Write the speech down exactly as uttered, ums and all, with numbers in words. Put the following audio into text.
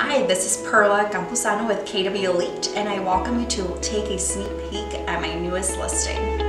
Hi, this is Perla Campuzano with K W Elite, and I welcome you to take a sneak peek at my newest listing.